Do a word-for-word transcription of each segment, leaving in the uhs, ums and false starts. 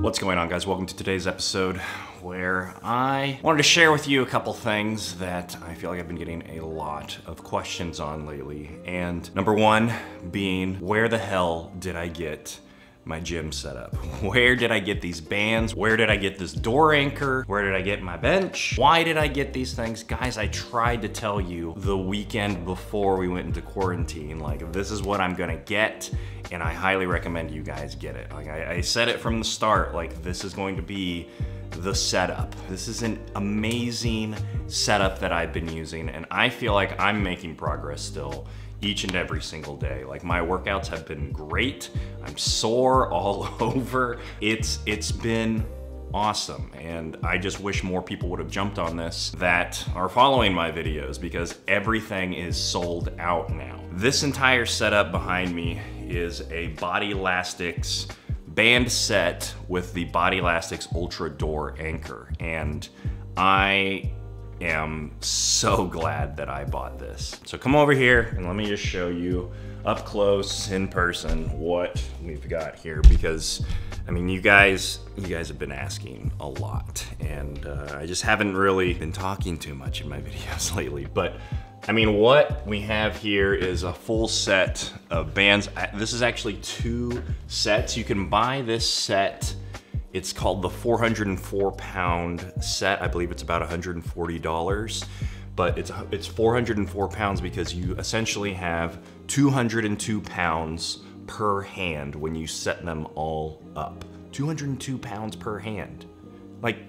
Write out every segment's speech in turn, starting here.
What's going on, guys? Welcome to today's episode where I wanted to share with you a couple things that I feel like I've been getting a lot of questions on lately. And number one being, where the hell did I get my gym setup? Where did I get these bands? Where did I get this door anchor? Where did I get my bench? Why did I get these things? Guys, I tried to tell you the weekend before we went into quarantine, like, this is what I'm gonna get, and I highly recommend you guys get it. Like, I, I said it from the start, like, this is going to be the setup. This is an amazing setup that I've been using, and I feel like I'm making progress still each and every single day. Like, my workouts have been great. I'm sore all over. It's it's been awesome, and I just wish more people would have jumped on this that are following my videos, because everything is sold out now. This entire setup behind me is a Bodylastics band set with the Bodylastics Ultra Door Anchor, and I am so glad that I bought this. So come over here and let me just show you up close in person what we've got here, because I mean, you guys you guys have been asking a lot, and uh, I just haven't really been talking too much in my videos lately. But I mean, what we have here is a full set of bands. This is actually two sets. You can buy this set. It's called the four hundred and four pound set. I believe it's about one hundred forty dollars, but it's it's four hundred and four pounds, because you essentially have two hundred and two pounds per hand when you set them all up. two hundred and two pounds per hand. Like,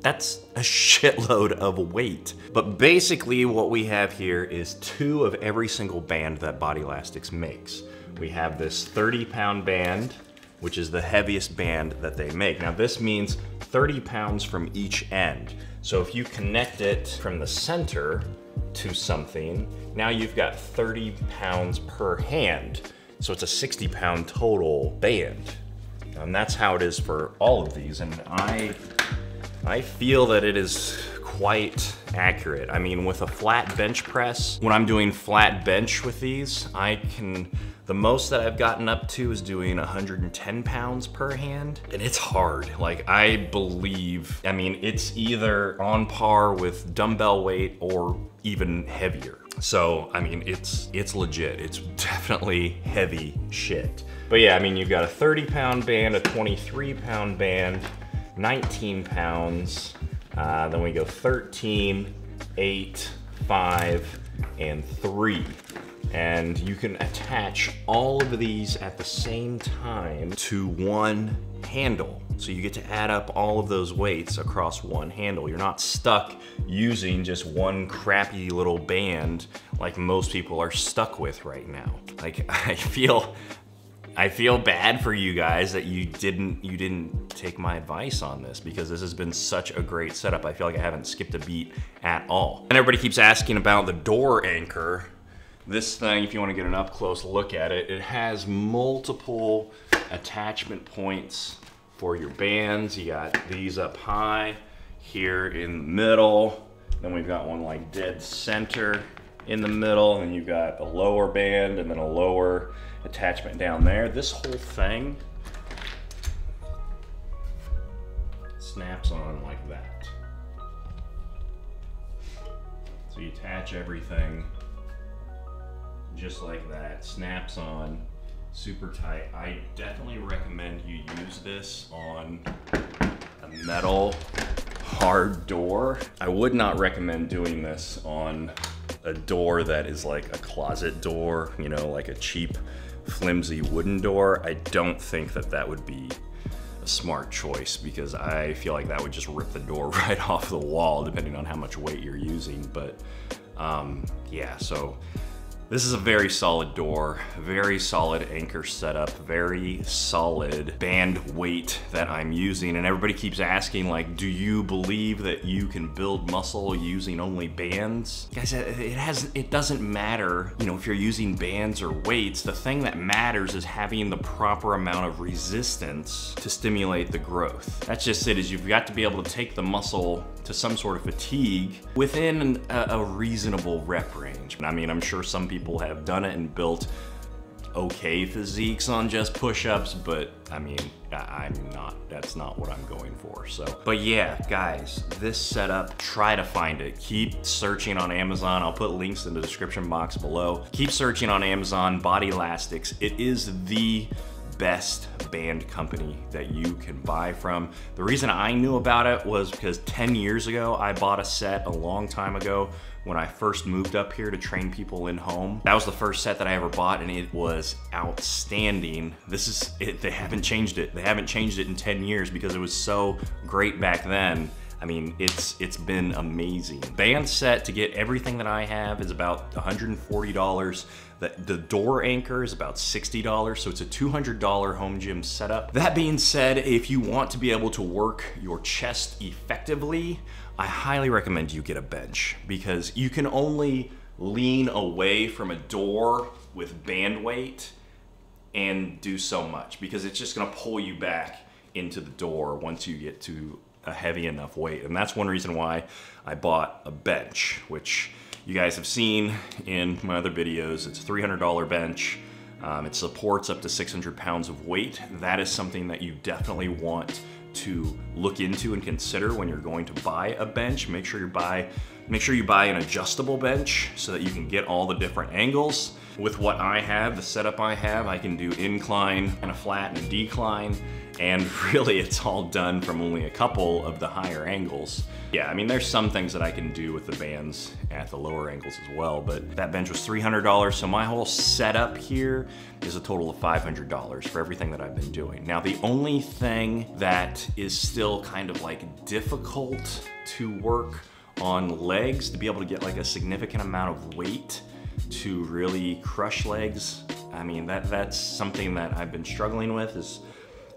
that's a shitload of weight. But basically what we have here is two of every single band that Bodylastics makes. We have this thirty pound band, which is the heaviest band that they make. Now this means thirty pounds from each end. So if you connect it from the center to something, now you've got thirty pounds per hand. So it's a sixty pound total band. And that's how it is for all of these. And I, I feel that it is quite accurate. I mean, with a flat bench press, when I'm doing flat bench with these, I can, the most that I've gotten up to is doing one hundred ten pounds per hand, and it's hard. Like, I believe, I mean, it's either on par with dumbbell weight or even heavier. So, I mean, it's it's legit. It's definitely heavy shit. But yeah, I mean, you've got a thirty pound band, a twenty-three pound band, nineteen pounds, Uh, then we go thirteen, eight, five, and three. And you can attach all of these at the same time to one handle. So you get to add up all of those weights across one handle. You're not stuck using just one crappy little band like most people are stuck with right now. Like, I feel... I feel bad for you guys that you didn't you didn't take my advice on this, because this has been such a great setup. I feel like I haven't skipped a beat at all. And everybody keeps asking about the door anchor. This thing, if you want to get an up close look at it, it has multiple attachment points for your bands. You got these up high, here in the middle, then we've got one like dead center in the middle, and you've got a lower band and then a lower attachment down there. This whole thing snaps on like that. So you attach everything just like that, snaps on super tight. I definitely recommend you use this on a metal hard door. I would not recommend doing this on a door that is like a closet door, you know, like a cheap flimsy wooden door. I don't think that that would be a smart choice, because I feel like that would just rip the door right off the wall, depending on how much weight you're using. But um, yeah, so this is a very solid door, very solid anchor setup, very solid band weight that I'm using. And everybody keeps asking, like, do you believe that you can build muscle using only bands? Guys, it has, it doesn't matter, you know, if you're using bands or weights. The thing that matters is having the proper amount of resistance to stimulate the growth. That's just it, is you've got to be able to take the muscle to some sort of fatigue within a, a reasonable rep range. I mean, I'm sure some people have done it and built okay physiques on just push-ups, but I mean, I'm not, that's not what I'm going for, so. But yeah, guys, this setup, try to find it. Keep searching on Amazon. I'll put links in the description box below. Keep searching on Amazon, Bodylastics. It is the best band company that you can buy from. The reason I knew about it was because ten years ago, I bought a set a long time ago when I first moved up here to train people in home. That was the first set that I ever bought and it was outstanding. This is, it, they haven't changed it. They haven't changed it in ten years because it was so great back then. I mean, it's it's been amazing. Band set to get everything that I have is about one hundred forty dollars. The, the door anchor is about sixty dollars, so it's a two hundred dollar home gym setup. That being said, if you want to be able to work your chest effectively, I highly recommend you get a bench because you can only lean away from a door with band weight and do so much because it's just gonna pull you back into the door once you get to a heavy enough weight. And that's one reason why I bought a bench, which you guys have seen in my other videos. It's a three hundred dollar bench. Um, it supports up to six hundred pounds of weight. That is something that you definitely want to look into and consider when you're going to buy a bench. Make sure you buy, make sure you buy an adjustable bench so that you can get all the different angles. With what I have, the setup I have, I can do incline and a flat and a decline. And really it's all done from only a couple of the higher angles. Yeah, I mean, there's some things that I can do with the bands at the lower angles as well, but that bench was three hundred dollars. So my whole setup here is a total of five hundred dollars for everything that I've been doing. Now, the only thing that is still kind of like difficult to work on legs, to be able to get like a significant amount of weight to really crush legs. I mean, that that's something that I've been struggling with, is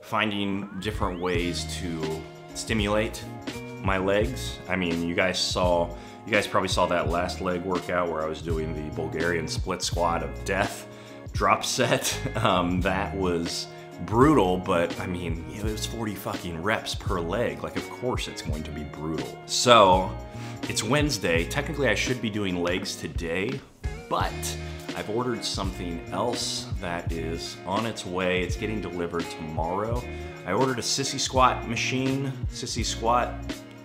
finding different ways to stimulate my legs. I mean, you guys saw, you guys probably saw that last leg workout where I was doing the Bulgarian split squat of death drop set. Um, that was brutal, but I mean, it was forty fucking reps per leg. Like, of course it's going to be brutal. So it's Wednesday. Technically I should be doing legs today, but I've ordered something else that is on its way. It's getting delivered tomorrow. I ordered a sissy squat machine, sissy squat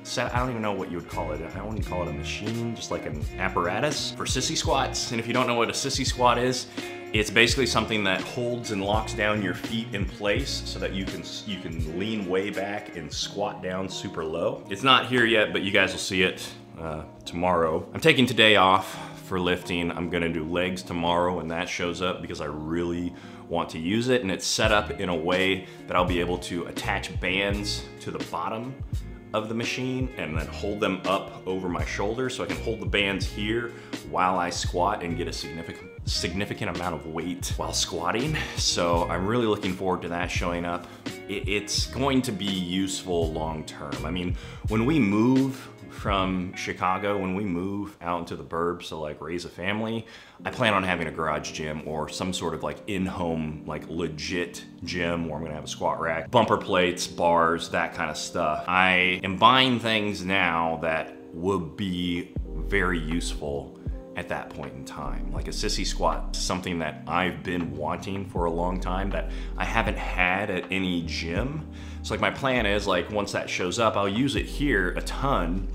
set. I don't even know what you would call it. I wouldn't call it a machine, just like an apparatus for sissy squats. And if you don't know what a sissy squat is, it's basically something that holds and locks down your feet in place so that you can you can lean way back and squat down super low. It's not here yet, but you guys will see it uh, tomorrow. I'm taking today off for lifting. I'm gonna do legs tomorrow and that shows up because I really want to use it, and it's set up in a way that I'll be able to attach bands to the bottom of the machine and then hold them up over my shoulder so I can hold the bands here while I squat and get a significant significant amount of weight while squatting. So I'm really looking forward to that showing up. It's going to be useful long term. I mean, when we move from Chicago, when we move out into the burbs to like raise a family, I plan on having a garage gym or some sort of like in-home, like legit gym where I'm gonna have a squat rack, bumper plates, bars, that kind of stuff. I am buying things now that would be very useful at that point in time. Like a sissy squat, something that I've been wanting for a long time that I haven't had at any gym. So like my plan is like, once that shows up, I'll use it here a ton.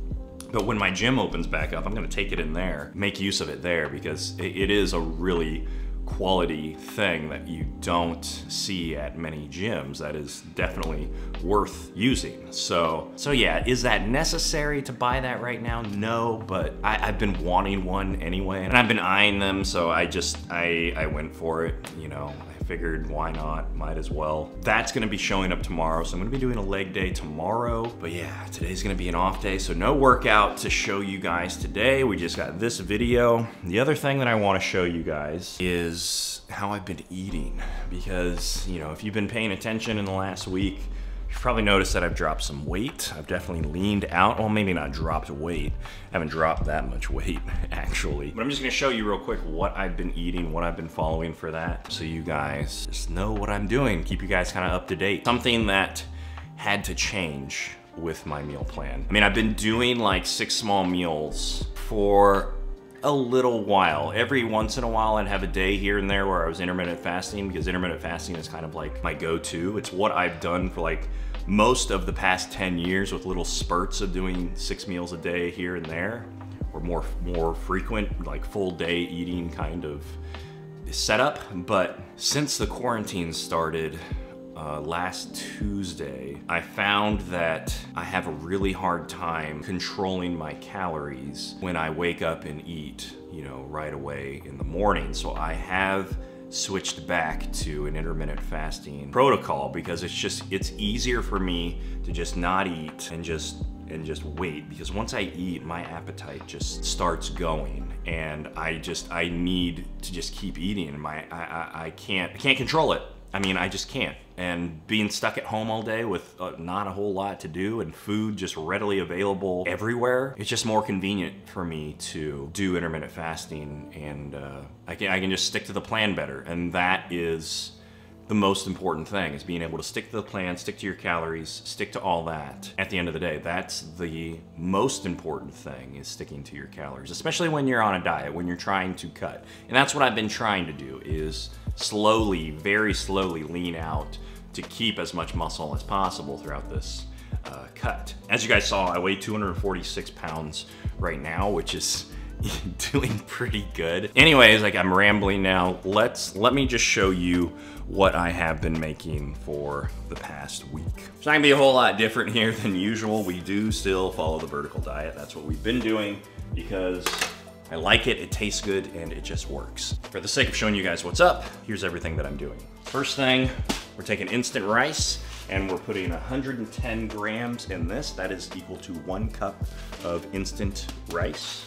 But when my gym opens back up, I'm gonna take it in there, make use of it there, because it is a really quality thing that you don't see at many gyms that is definitely worth using. So, so yeah, is that necessary to buy that right now? No, but I, I've been wanting one anyway, and I've been eyeing them, so I just, I, I went for it, you know. Figured, why not, might as well. That's gonna be showing up tomorrow, so I'm gonna be doing a leg day tomorrow. But yeah, today's gonna be an off day, so no workout to show you guys today. We just got this video. The other thing that I wanna show you guys is how I've been eating, because, you know, if you've been paying attention in the last week, you've probably noticed that I've dropped some weight. I've definitely leaned out. Well, maybe not dropped weight. I haven't dropped that much weight, actually. But I'm just gonna show you real quick what I've been eating, what I've been following for that, so you guys just know what I'm doing, keep you guys kind of up to date. Something that had to change with my meal plan. I mean, I've been doing like six small meals for a little while. Every once in a while I'd have a day here and there where I was intermittent fasting, because intermittent fasting is kind of like my go-to. It's what I've done for like most of the past ten years, with little spurts of doing six meals a day here and there, or more more frequent, like full day eating kind of setup. But since the quarantine started uh, last Tuesday, I found that I have a really hard time controlling my calories when I wake up and eat, you know, right away in the morning. So I have switched back to an intermittent fasting protocol, because it's just, it's easier for me to just not eat and just and just wait, because once I eat, my appetite just starts going, and I just, I need to just keep eating. My, I, I, I can't, I can't control it. I mean, I just can't. And being stuck at home all day with uh, not a whole lot to do, and food just readily available everywhere, it's just more convenient for me to do intermittent fasting, and uh, I can, I can just stick to the plan better. And that is the most important thing, is being able to stick to the plan, stick to your calories, stick to all that. At the end of the day, that's the most important thing, is sticking to your calories, especially when you're on a diet, when you're trying to cut. And that's what I've been trying to do, is slowly, very slowly lean out to keep as much muscle as possible throughout this uh, cut. As you guys saw, I weigh two hundred forty-six pounds right now, which is doing pretty good. Anyways, like, I'm rambling now. Let's, let me just show you what I have been making for the past week. It's not gonna be a whole lot different here than usual. We do still follow the vertical diet. That's what we've been doing, because I like it, it tastes good, and it just works. For the sake of showing you guys what's up, here's everything that I'm doing. First thing, we're taking instant rice, and we're putting one hundred ten grams in this. That is equal to one cup of instant rice.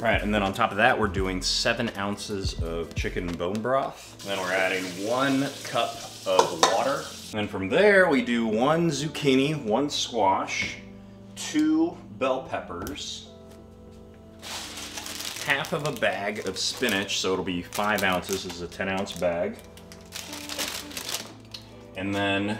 All right, and then on top of that, we're doing seven ounces of chicken bone broth. Then we're adding one cup of water. And from there, we do one zucchini, one squash, two bell peppers, half of a bag of spinach, so it'll be five ounces. This is a ten ounce bag. And then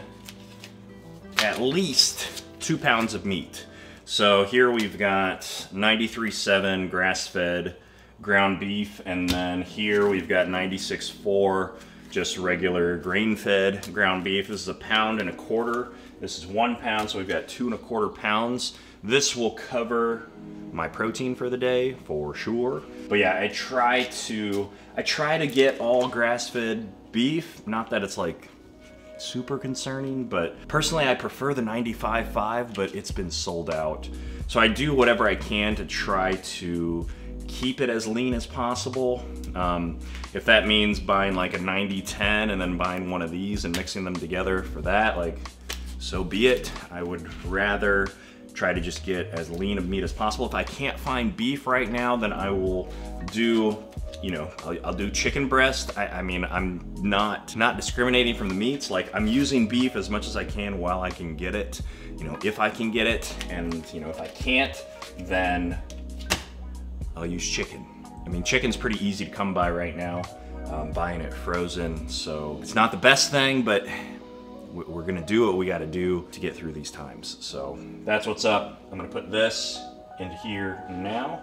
at least two pounds of meat. So here we've got ninety-three point seven grass-fed ground beef, and then here we've got ninety-six point four just regular grain-fed ground beef. This is a pound and a quarter. This is one pound, so we've got two and a quarter pounds. This will cover my protein for the day for sure. But yeah, I try to I try to get all grass-fed beef. Not that it's like super concerning, but personally I prefer the ninety-five point five, but it's been sold out. So I do whatever I can to try to keep it as lean as possible. Um, if that means buying like a ninety ten and then buying one of these and mixing them together for that, like, so be it. I would rather try to just get as lean of meat as possible. If I can't find beef right now, then I will do, you know, I'll, I'll do chicken breast. I, I mean, I'm not not discriminating from the meats. Like, I'm using beef as much as I can while I can get it, you know, if I can get it. And, you know, if I can't, then I'll use chicken. I mean, chicken's pretty easy to come by right now. I'm buying it frozen, so it's not the best thing, but we're gonna do what we gotta do to get through these times. So that's what's up. I'm gonna put this into here now.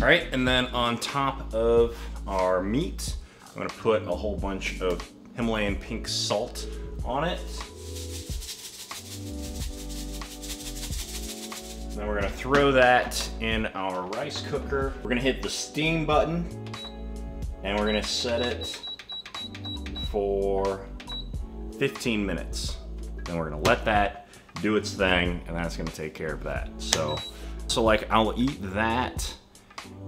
All right, and then on top of our meat, I'm gonna put a whole bunch of Himalayan pink salt on it. And then we're gonna throw that in our rice cooker. We're gonna hit the steam button, and we're gonna set it for fifteen minutes. Then we're gonna let that do its thing, and that's gonna take care of that. So, so like, I'll eat that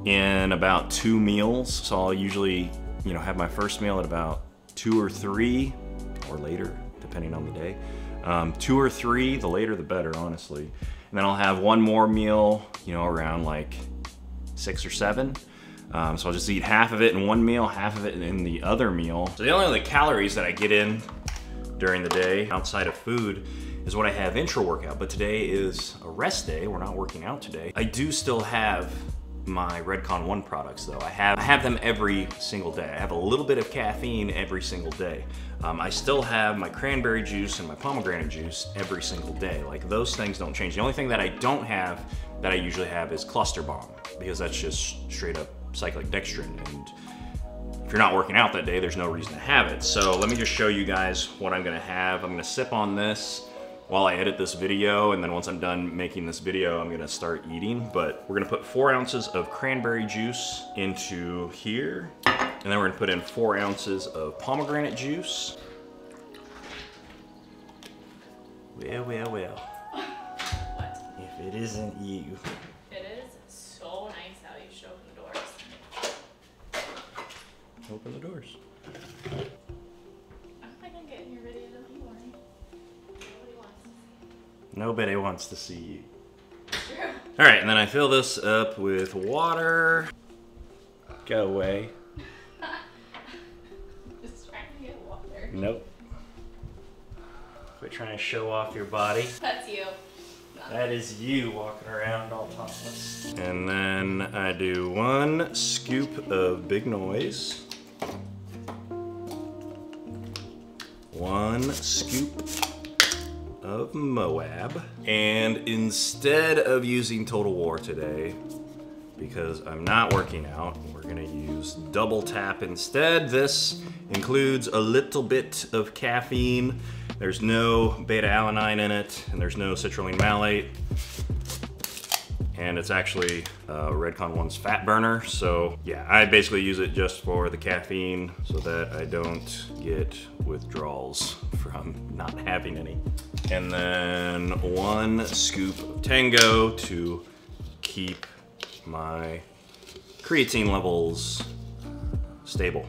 in about two meals. So I'll usually, you know, have my first meal at about two or three, or later, depending on the day. Um, two or three, the later the better, honestly. And then I'll have one more meal, you know, around like six or seven. Um, so I'll just eat half of it in one meal, half of it in the other meal. So the only other calories that I get in during the day outside of food is when I have intra workout, but today is a rest day. We're not working out today. I do still have my Redcon one products though. I have, I have them every single day. I have a little bit of caffeine every single day. Um, I still have my cranberry juice and my pomegranate juice every single day. Like, those things don't change. The only thing that I don't have that I usually have is Cluster Bomb, because that's just straight up cyclic dextrin. And if you're not working out that day, there's no reason to have it. So let me just show you guys what I'm gonna have. I'm gonna sip on this while I edit this video, and then once I'm done making this video, I'm gonna start eating. But we're gonna put four ounces of cranberry juice into here, and then we're gonna put in four ounces of pomegranate juice. Well, well, well. What? If it isn't you. It is so nice how you should open the doors. Open the doors. Nobody wants to see you. True. All right, and then I fill this up with water. Go away. Just trying to get water. Nope. Quit trying to show off your body. That's you. That is you walking around all topless. And then I do one scoop of Big Noise. One scoop of Moab. And instead of using Total War today, because I'm not working out, we're gonna use Double Tap instead. This includes a little bit of caffeine. There's no beta-alanine in it, and there's no citrulline malate. And it's actually uh, Redcon one's fat burner. So yeah, I basically use it just for the caffeine so that I don't get withdrawals from not having any. And then one scoop of Tango to keep my creatine levels stable.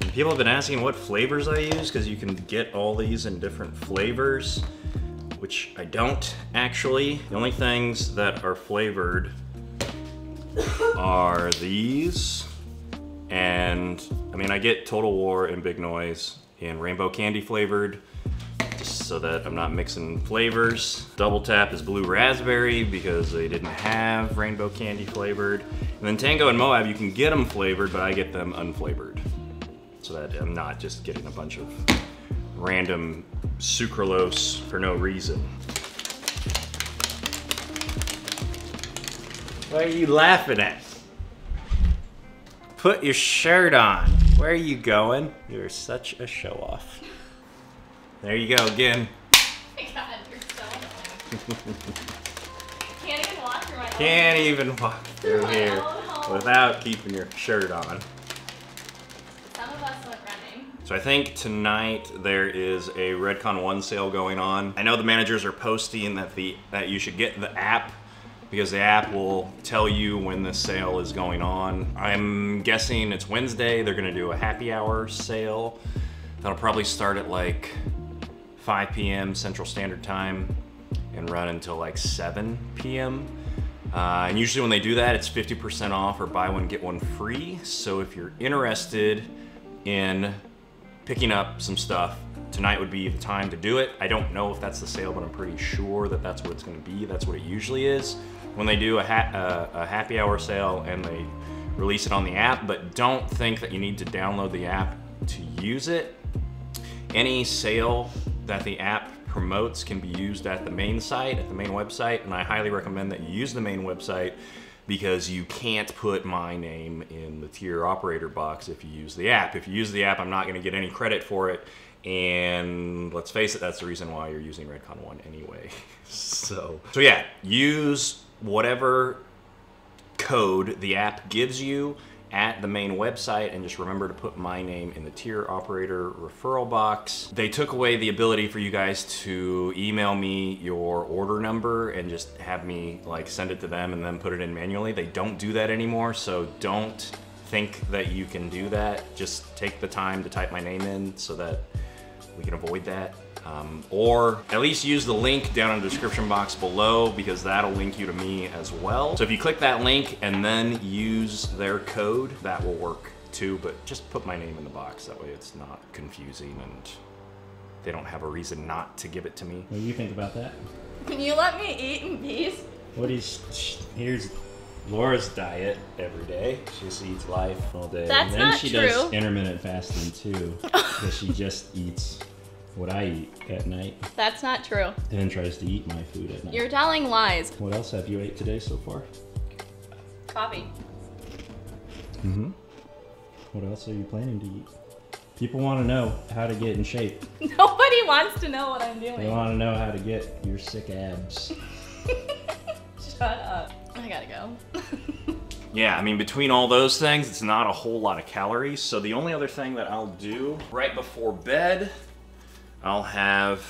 And people have been asking what flavors I use, because you can get all these in different flavors, which I don't actually. The only things that are flavored are these. And I mean, I get Total War and Big Noise and rainbow candy flavored, just so that I'm not mixing flavors. Double Tap is blue raspberry because they didn't have rainbow candy flavored. And then Tango and Moab, you can get them flavored, but I get them unflavored, so that I'm not just getting a bunch of random sucralose for no reason. What are you laughing at? Put your shirt on. Where are you going? You're such a show off. There you go again. Oh my God, you're so annoying. I can't even walk through my Can't own. even walk through, through here without keeping your shirt on. Some of us went running. So I think tonight there is a Redcon one sale going on. I know the managers are posting that the that you should get the app, because the app will tell you when the sale is going on. I'm guessing it's Wednesday. They're gonna do a happy hour sale. That'll probably start at like five P M Central Standard Time and run until like seven P M Uh, and usually when they do that, it's fifty percent off or buy one, get one free. So if you're interested in picking up some stuff, tonight would be the time to do it. I don't know if that's the sale, but I'm pretty sure that that's what it's gonna be. That's what it usually is when they do a, ha uh, a happy hour sale and they release it on the app. But don't think that you need to download the app to use it. Any sale that the app promotes can be used at the main site, at the main website. And I highly recommend that you use the main website, because you can't put my name in the tier operator box if you use the app. If you use the app, I'm not gonna get any credit for it. And let's face it, that's the reason why you're using Redcon one anyway. So, so yeah, use whatever code the app gives you at the main website, and just remember to put my name in the tier operator referral box. They took away the ability for you guys to email me your order number and just have me like send it to them and then put it in manually. They don't do that anymore, so don't think that you can do that. Just take the time to type my name in so that we can avoid that. Um, or at least use the link down in the description box below, because that'll link you to me as well. So if you click that link and then use their code, that will work too, but just put my name in the box. That way it's not confusing and They don't have a reason not to give it to me. What do you think about that? Can you let me eat in peace? What is... Here's Laura's diet every day. She just eats life all day. That's and then not she true. Does intermittent fasting too. Because she just eats what I eat at night. That's not true. And then tries to eat my food at night. You're telling lies. What else have you ate today so far? Coffee. Mm-hmm. What else are you planning to eat? People want to know how to get in shape. Nobody wants to know what I'm doing. They want to know how to get your sick abs. Shut up. I gotta go. Yeah, I mean, between all those things, it's not a whole lot of calories. So the only other thing that I'll do right before bed, I'll have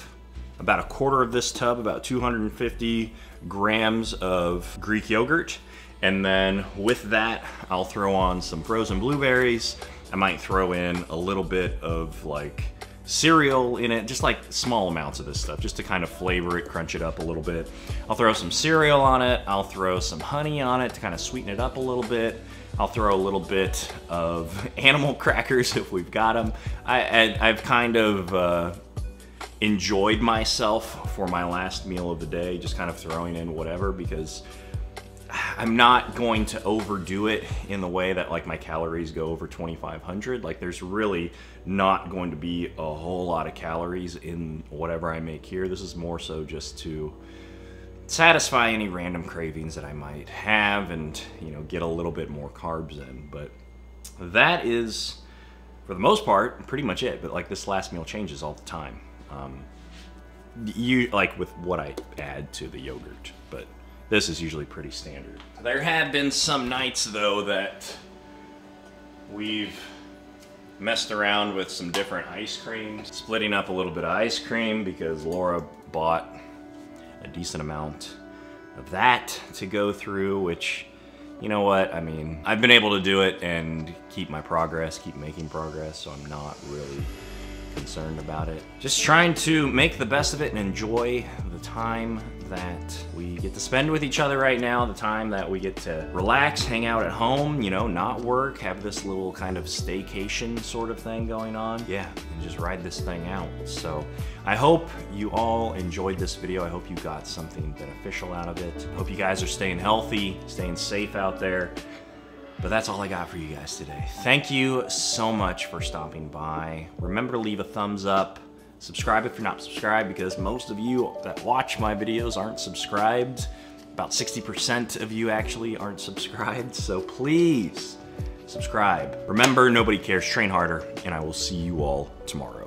about a quarter of this tub, about two hundred fifty grams of Greek yogurt. And then with that, I'll throw on some frozen blueberries. I might throw in a little bit of like cereal in it, just like small amounts of this stuff, just to kind of flavor it, crunch it up a little bit. I'll throw some cereal on it. I'll throw some honey on it to kind of sweeten it up a little bit. I'll throw a little bit of animal crackers if we've got them. I, I, I've kind of uh, enjoyed myself for my last meal of the day, just kind of throwing in whatever, because I'm not going to overdo it in the way that like my calories go over twenty-five hundred. Like there's really not going to be a whole lot of calories in whatever I make here. This is more so just to satisfy any random cravings that I might have and, you know, get a little bit more carbs in. But that is, for the most part, pretty much it. But like this last meal changes all the time. Um, you like with what I add to the yogurt, but this is usually pretty standard. There have been some nights, though, that we've messed around with some different ice creams. Splitting up a little bit of ice cream because Laura bought a decent amount of that to go through, which, you know what, I mean, I've been able to do it and keep my progress, keep making progress, so I'm not really concerned about it. Just trying to make the best of it and enjoy the time that we get to spend with each other right now, the time that we get to relax, hang out at home, you know, not work, have this little kind of staycation sort of thing going on. Yeah, and just ride this thing out. So I hope you all enjoyed this video. I hope you got something beneficial out of it. Hope you guys are staying healthy, staying safe out there. But that's all I got for you guys today. Thank you so much for stopping by. Remember to leave a thumbs up. Subscribe if you're not subscribed, because most of you that watch my videos aren't subscribed. About sixty percent of you actually aren't subscribed. So please subscribe. Remember, nobody cares. Train harder, and I will see you all tomorrow.